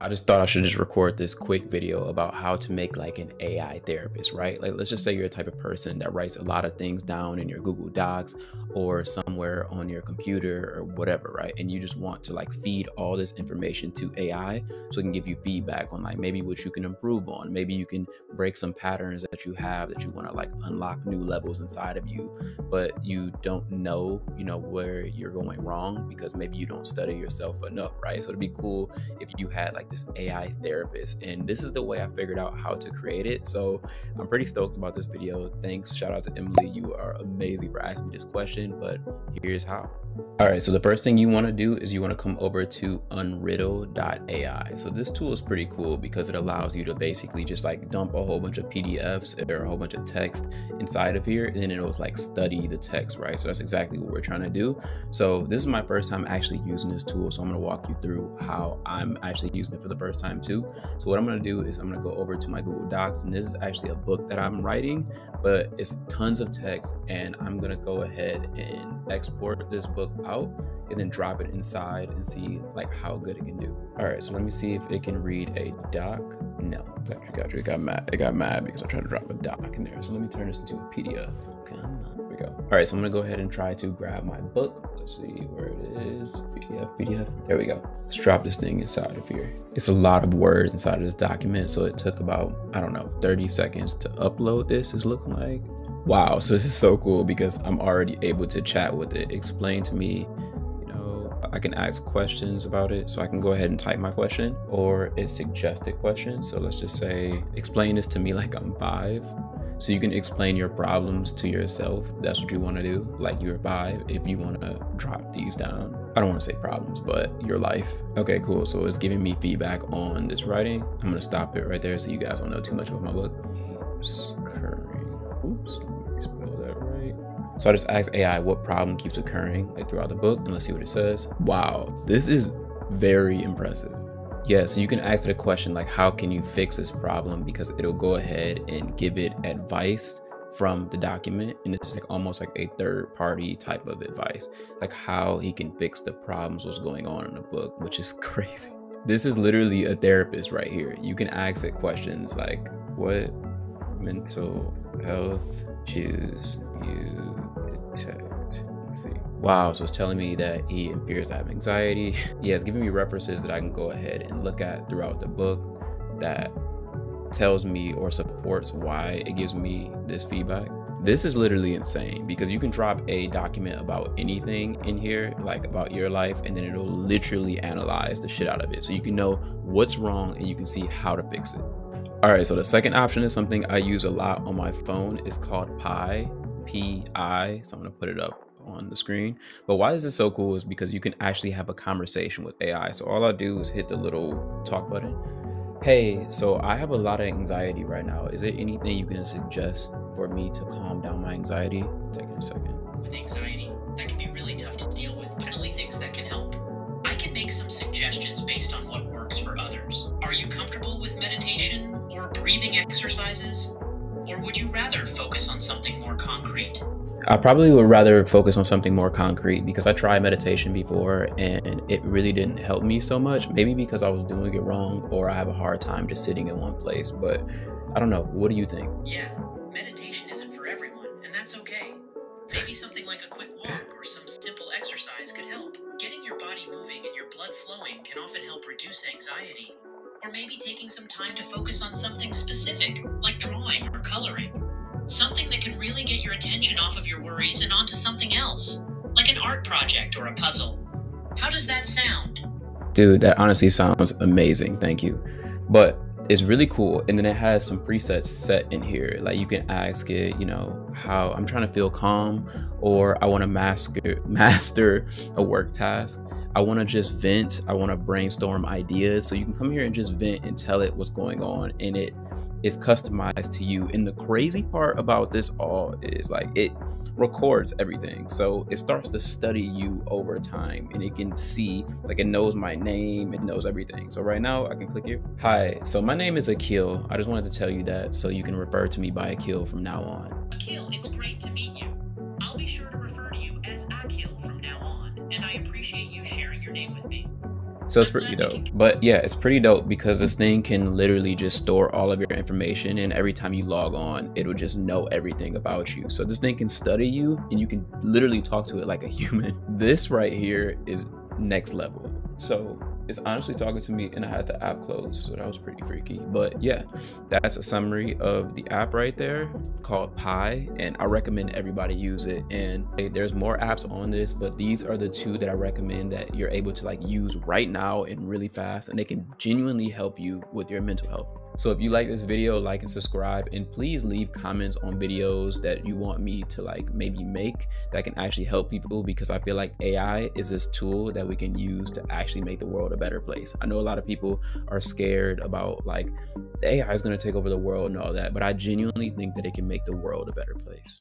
I just thought I should just record this quick video about how to make like an AI therapist, right? Like, let's just say you're a type of person that writes a lot of things down in your Google Docs or somewhere on your computer or whatever, right? And you just want to like feed all this information to AI so it can give you feedback on like maybe what you can improve on. Maybe you can break some patterns that you have that you want to like unlock new levels inside of you, but you don't know, you know, where you're going wrong because maybe you don't study yourself enough, right? So it'd be cool if you had like this AI therapist, and this is the way I figured out how to create it. So I'm pretty stoked about this video. Thanks. Shout out to Emily. You are amazing for asking me this question, but here's how. All right. So the first thing you want to do is you want to come over to unriddle.ai. So this tool is pretty cool because it allows you to basically just like dump a whole bunch of PDFs or a whole bunch of text inside of here, and then it'll like study the text, right? So that's exactly what we're trying to do. So this is my first time actually using this tool. So I'm going to walk you through how I'm actually using it for the first time too. So what I'm going to do is I'm going to go over to my Google Docs, and this is actually a book that I'm writing, but it's tons of text, and I'm going to go ahead and export this book out and then drop it inside and see like how good it can do. All right, so let me see if it can read a doc. No, gotcha. It got mad because I tried to drop a doc in there. So let me turn this into a PDF. Okay, here we go. All right, so I'm gonna go ahead and try to grab my book. Let's see where it is. PDF. There we go. Let's drop this thing inside of here. It's a lot of words inside of this document, so it took about, I don't know, 30 seconds to upload this. It's looking like. Wow, so this is so cool because I'm already able to chat with it, explain to me. I can ask questions about it, so I can go ahead and type my question, or a suggested question. So let's just say, explain this to me like I'm 5. So you can explain your problems to yourself. That's what you want to do, like you're 5, if you want to drop these down. I don't want to say problems, but your life. Okay, cool. So it's giving me feedback on this writing. I'm going to stop it right there so you guys don't know too much about my book. So I just asked AI what problem keeps occurring like throughout the book, and let's see what it says. Wow, this is very impressive. Yeah, so you can ask it a question like, how can you fix this problem? Because it'll go ahead and give it advice from the document, and it's like almost like a third party type of advice, like how he can fix the problems what's going on in the book, which is crazy. This is literally a therapist right here. You can ask it questions like, what mental health issues you detect? Let's see. Wow, so it's telling me that he appears to have anxiety. Yeah, it's giving me references that I can go ahead and look at throughout the book that tells me or supports why it gives me this feedback. This is literally insane because you can drop a document about anything in here, like about your life, and then it'll literally analyze the shit out of it. So you can know what's wrong and you can see how to fix it. All right, so the second option is something I use a lot on my phone. It's called Pi, P-I, so I'm gonna put it up on the screen. But why this is so cool is because you can actually have a conversation with AI. So all I do is hit the little talk button. Hey, so I have a lot of anxiety right now. Is there anything you can suggest for me to calm down my anxiety? Take a second. With anxiety, that can be really tough to deal with. Definitely things that can help. I can make some suggestions based on what works for others. Are you comfortable with meditation or breathing exercises? Or would you rather focus on something more concrete? I probably would rather focus on something more concrete because I tried meditation before and it really didn't help me so much. Maybe because I was doing it wrong, or I have a hard time just sitting in one place, but I don't know. What do you think? Yeah, meditation isn't for everyone, and that's okay. Maybe something like a quick walk or some simple exercise could help. Getting your body moving and your blood flowing can often help reduce anxiety. Or maybe taking some time to focus on something specific, like drawing or coloring. Something that can really get your attention off of your worries and onto something else, like an art project or a puzzle. How does that sound? Dude, that honestly sounds amazing. Thank you. But it's really cool. And then it has some presets set in here. Like you can ask it, you know, how I'm trying to feel calm, or I want to master a work task. I want to just vent. I want to brainstorm ideas. So you can come here and just vent and tell it what's going on, and it is customized to you. And the crazy part about this all is like it records everything. So it starts to study you over time, and it can see, like, it knows my name, it knows everything. So right now I can click here. Hi, so my name is Akil. I just wanted to tell you that so you can refer to me by Akil from now on. Akil, it's great to meet you. I'll be sure to refer to you as Akil from now on, and I appreciate you sharing your name with me. So it's pretty dope. But yeah, it's pretty dope because this thing can literally just store all of your information, and every time you log on, it'll just know everything about you. So this thing can study you and you can literally talk to it like a human. This right here is next level. So it's honestly talking to me, and I had the app closed, so that was pretty freaky. But yeah, that's a summary of the app right there called Pi, and I recommend everybody use it. And hey, there's more apps on this, but these are the two that I recommend that you're able to like use right now and really fast, and they can genuinely help you with your mental health. So if you like this video, like and subscribe, and please leave comments on videos that you want me to like maybe make that can actually help people, because I feel like AI is this tool that we can use to actually make the world a better place. I know a lot of people are scared about like AI is going to take over the world and all that, but I genuinely think that it can make the world a better place.